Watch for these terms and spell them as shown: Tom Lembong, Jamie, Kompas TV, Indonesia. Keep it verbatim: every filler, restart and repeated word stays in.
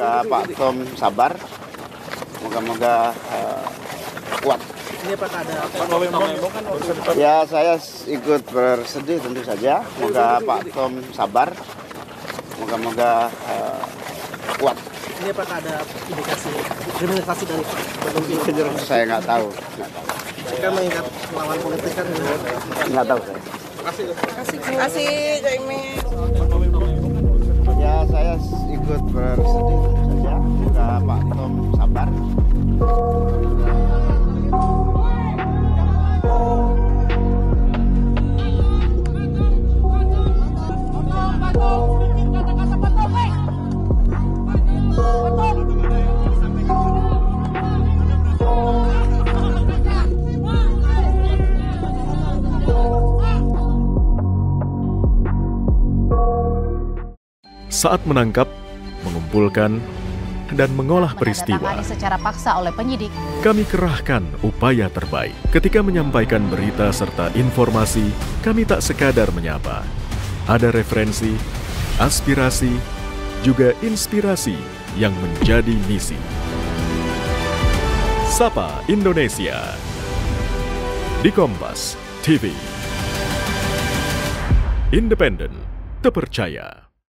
Semoga Pak Tom sabar. Moga-moga uh, kuat. Ini Pak, ada Pak Tom kan ya, saya ikut bersedih tentu saja. Moga Pak Tom sabar. Moga-moga uh, kuat. Ini Pak, ada indikasi kriminalisasi dari Pak? Saya nggak tahu. Nggak tahu. Jika mengingat lawan politik kan nggak tahu saya. Terima kasih, Jamie. Ya, saya ikut bersedih saja. Moga Pak Tom sabar. Saat menangkap, mengumpulkan, dan mengolah peristiwa secara paksa oleh penyidik, kami kerahkan upaya terbaik. Ketika menyampaikan berita serta informasi, kami tak sekadar menyapa. Ada referensi, aspirasi, juga inspirasi yang menjadi misi. Sapa Indonesia di Kompas T V. Independen, terpercaya.